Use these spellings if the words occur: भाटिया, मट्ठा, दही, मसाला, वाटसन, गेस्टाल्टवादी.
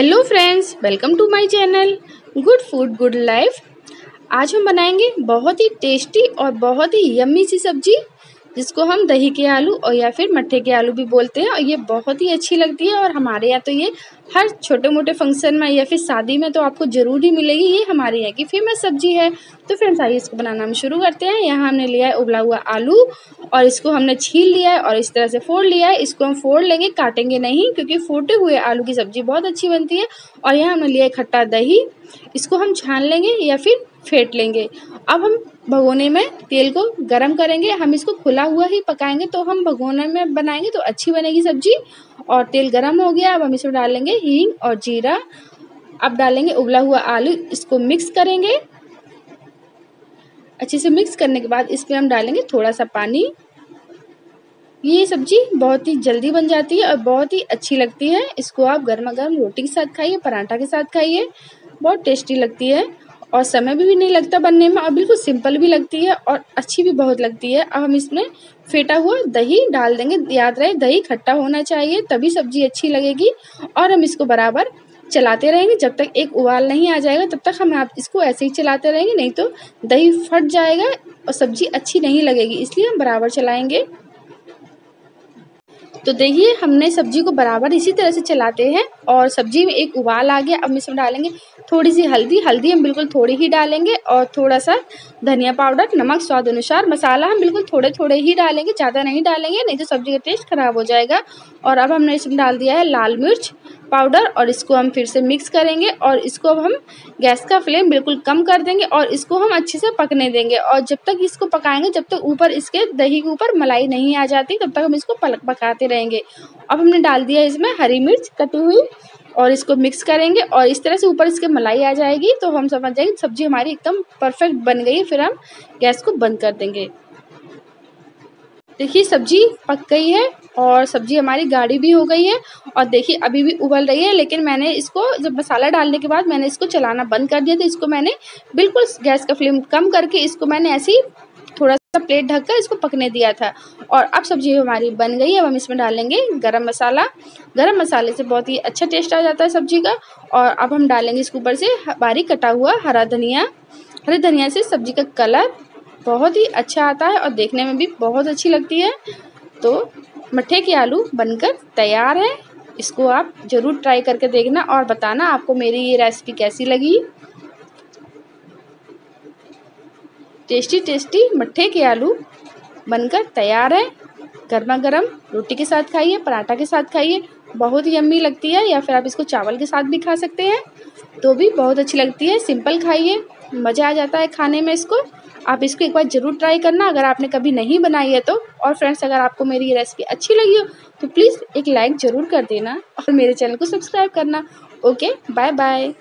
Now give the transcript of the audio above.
Hello friends, welcome to my channel good food good life. आज हम बनाएंगे बहुत ही टेस्टी और बहुत ही यम्मी सी सब्जी जिसको हम दही के आलू और या फिर मट्ठे के आलू भी बोलते हैं। और ये बहुत ही अच्छी लगती है और हमारे यहाँ तो ये हर छोटे मोटे फंक्शन में या फिर शादी में तो आपको ज़रूर ही मिलेगी। ये हमारे यहाँ की फेमस सब्जी है। तो फ्रेंड्स आइए इसको बनाना हम शुरू करते हैं। यहाँ हमने लिया है उबला हुआ आलू और इसको हमने छील लिया है और इस तरह से फोड़ लिया है। इसको हम फोड़ लेंगे, काटेंगे नहीं, क्योंकि फोटे हुए आलू की सब्ज़ी बहुत अच्छी बनती है। और यहाँ हमने लिया है खट्टा दही, इसको हम छान लेंगे या फिर फेंट लेंगे। अब हम भगोने में तेल को गरम करेंगे। हम इसको खुला हुआ ही पकाएंगे, तो हम भगोने में बनाएंगे तो अच्छी बनेगी सब्जी। और तेल गरम हो गया, अब हम इसमें डालेंगे हींग और जीरा। अब डालेंगे उबला हुआ आलू, इसको मिक्स करेंगे अच्छे से। मिक्स करने के बाद इसमें हम डालेंगे थोड़ा सा पानी। ये सब्जी बहुत ही जल्दी बन जाती है और बहुत ही अच्छी लगती है। इसको आप गर्मा गर्म रोटी के साथ खाइए, पराठा के साथ खाइए, बहुत टेस्टी लगती है और समय भी नहीं लगता बनने में और बिल्कुल सिंपल भी लगती है और अच्छी भी बहुत लगती है। अब हम इसमें फेंटा हुआ दही डाल देंगे। याद रहे दही खट्टा होना चाहिए, तभी सब्जी अच्छी लगेगी। और हम इसको बराबर चलाते रहेंगे जब तक एक उबाल नहीं आ जाएगा, तब तक हम आप इसको ऐसे ही चलाते रहेंगे, नहीं तो दही फट जाएगा और सब्जी अच्छी नहीं लगेगी। इसलिए हम बराबर चलाएँगे। तो देखिए हमने सब्जी को बराबर इसी तरह से चलाते हैं और सब्जी में एक उबाल आ गया। अब इसमें डालेंगे थोड़ी सी हल्दी। हल्दी हम बिल्कुल थोड़ी ही डालेंगे और थोड़ा सा धनिया पाउडर, नमक स्वाद अनुसार, मसाला हम बिल्कुल थोड़े थोड़े ही डालेंगे, ज़्यादा नहीं डालेंगे, नहीं तो सब्जी का टेस्ट खराब हो जाएगा। और अब हमने इसमें डाल दिया है लाल मिर्च पाउडर और इसको हम फिर से मिक्स करेंगे। और इसको अब हम गैस का फ्लेम बिल्कुल कम कर देंगे और इसको हम अच्छे से पकने देंगे। और जब तक इसको पकाएंगे, जब तक ऊपर इसके दही के ऊपर मलाई नहीं आ जाती, तब तक हम इसको पकाते रहेंगे। अब हमने डाल दिया इसमें हरी मिर्च कटी हुई और इसको मिक्स करेंगे और इस तरह से ऊपर इसके मलाई आ जाएगी तो हम समझ जाएंगे सब्जी हमारी एकदम परफेक्ट बन गई। फिर हम गैस को बंद कर देंगे। देखिए सब्जी पक गई है और सब्जी हमारी गाढ़ी भी हो गई है और देखिए अभी भी उबल रही है। लेकिन मैंने इसको जब मसाला डालने के बाद मैंने इसको चलाना बंद कर दिया, तो इसको मैंने बिल्कुल गैस का फ्लेम कम करके इसको मैंने ऐसे ही थोड़ा सा प्लेट ढककर इसको पकने दिया था। और अब सब्जी हमारी बन गई है। अब हम इसमें डालेंगे गरम मसाला। गरम मसाले से बहुत ही अच्छा टेस्ट आ जाता है सब्जी का। और अब हम डालेंगे इसके ऊपर से बारीक कटा हुआ हरा धनिया। हरे धनिया से सब्जी का कलर बहुत ही अच्छा आता है और देखने में भी बहुत अच्छी लगती है। तो मट्ठे के आलू बनकर तैयार है। इसको आप ज़रूर ट्राई करके देखना और बताना आपको मेरी ये रेसिपी कैसी लगी। टेस्टी टेस्टी मट्ठे के आलू बनकर तैयार है। गर्मा गर्म रोटी के साथ खाइए, पराठा के साथ खाइए, बहुत ही यम्मी लगती है। या फिर आप इसको चावल के साथ भी खा सकते हैं, तो भी बहुत अच्छी लगती है। सिंपल खाइए, मज़ा आ जाता है खाने में इसको। आप इसको एक बार ज़रूर ट्राई करना अगर आपने कभी नहीं बनाई है तो। और फ्रेंड्स अगर आपको मेरी ये रेसिपी अच्छी लगी हो तो प्लीज़ एक लाइक ज़रूर कर देना और मेरे चैनल को सब्सक्राइब करना। Okay, bye bye.